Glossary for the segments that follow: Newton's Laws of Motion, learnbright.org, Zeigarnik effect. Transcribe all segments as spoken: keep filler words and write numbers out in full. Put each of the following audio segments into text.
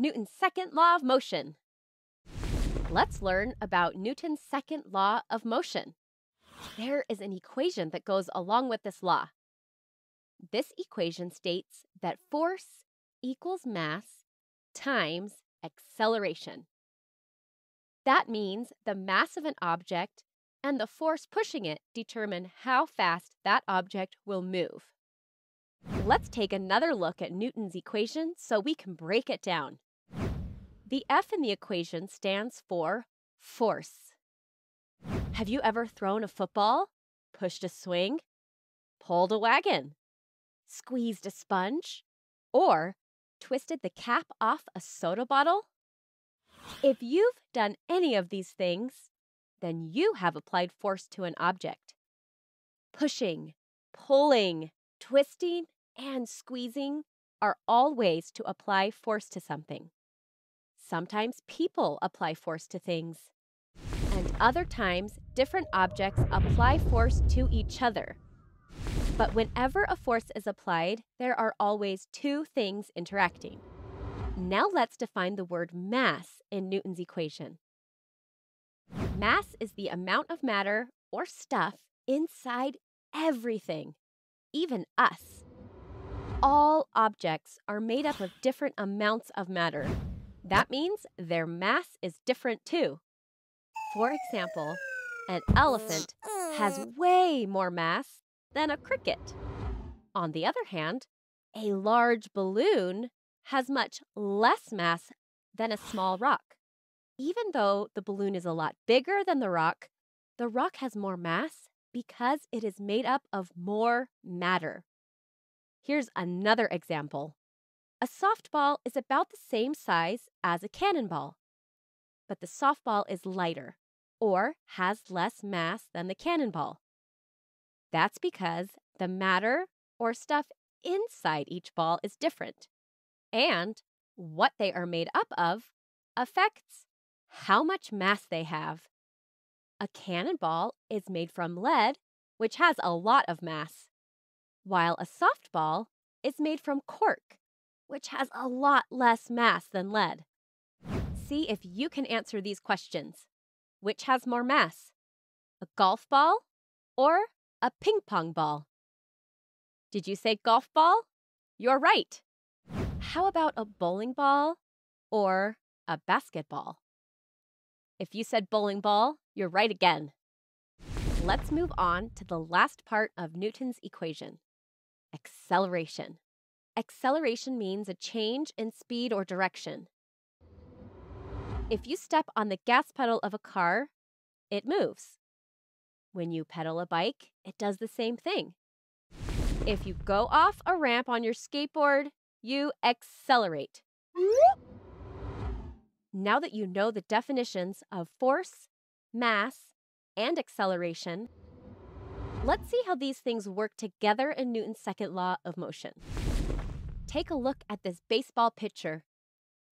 Newton's second law of motion. Let's learn about Newton's second law of motion. There is an equation that goes along with this law. This equation states that force equals mass times acceleration. That means the mass of an object and the force pushing it determine how fast that object will move. Let's take another look at Newton's equation so we can break it down. The F in the equation stands for force. Have you ever thrown a football, pushed a swing, pulled a wagon, squeezed a sponge, or twisted the cap off a soda bottle? If you've done any of these things, then you have applied force to an object. Pushing, pulling, twisting, and squeezing are all ways to apply force to something. Sometimes people apply force to things, and other times different objects apply force to each other. But whenever a force is applied, there are always two things interacting. Now let's define the word mass in Newton's equation. Mass is the amount of matter or stuff inside everything, even us. All objects are made up of different amounts of matter. That means their mass is different too. For example, an elephant has way more mass than a cricket. On the other hand, a large balloon has much less mass than a small rock. Even though the balloon is a lot bigger than the rock, the rock has more mass because it is made up of more matter. Here's another example. A softball is about the same size as a cannonball, but the softball is lighter or has less mass than the cannonball. That's because the matter or stuff inside each ball is different, and what they are made up of affects how much mass they have. A cannonball is made from lead, which has a lot of mass, while a softball is made from cork, which has a lot less mass than lead. See if you can answer these questions. Which has more mass, a golf ball or a ping pong ball? Did you say golf ball? You're right. How about a bowling ball or a basketball? If you said bowling ball, you're right again. Let's move on to the last part of Newton's equation, acceleration. Acceleration means a change in speed or direction. If you step on the gas pedal of a car, it moves. When you pedal a bike, it does the same thing. If you go off a ramp on your skateboard, you accelerate. Now that you know the definitions of force, mass, and acceleration, let's see how these things work together in Newton's second law of motion. Take a look at this baseball pitcher.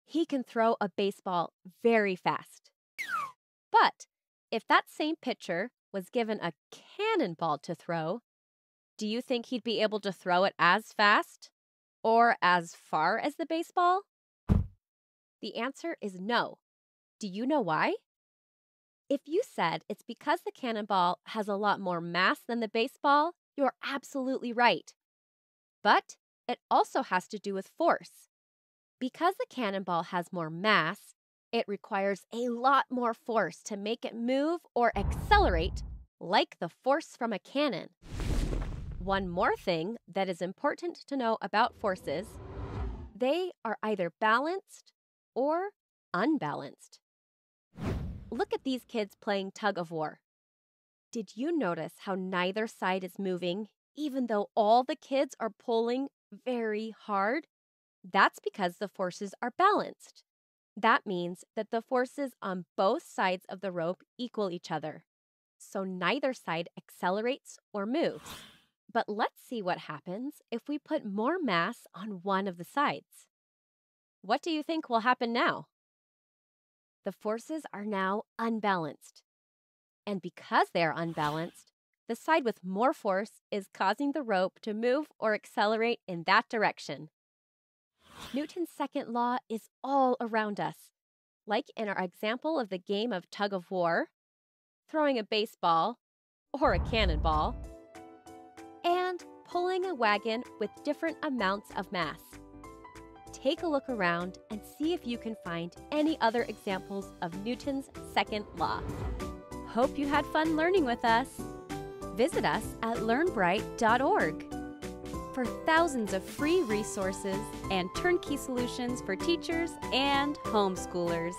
He can throw a baseball very fast. But if that same pitcher was given a cannonball to throw, do you think he'd be able to throw it as fast or as far as the baseball? The answer is no. Do you know why? If you said it's because the cannonball has a lot more mass than the baseball, you're absolutely right. But it also has to do with force. Because the cannonball has more mass, it requires a lot more force to make it move or accelerate, like the force from a cannon. One more thing that is important to know about forces: they are either balanced or unbalanced. Look at these kids playing tug of war. Did you notice how neither side is moving, even though all the kids are pulling very hard? That's because the forces are balanced. That means that the forces on both sides of the rope equal each other, so neither side accelerates or moves. But let's see what happens if we put more mass on one of the sides. What do you think will happen now? The forces are now unbalanced, and because they are unbalanced, the side with more force is causing the rope to move or accelerate in that direction. Newton's second law is all around us. Like in our example of the game of tug-of-war, throwing a baseball or a cannonball, and pulling a wagon with different amounts of mass. Take a look around and see if you can find any other examples of Newton's second law. Hope you had fun learning with us. Visit us at learn bright dot org. For thousands of free resources and turnkey solutions for teachers and homeschoolers.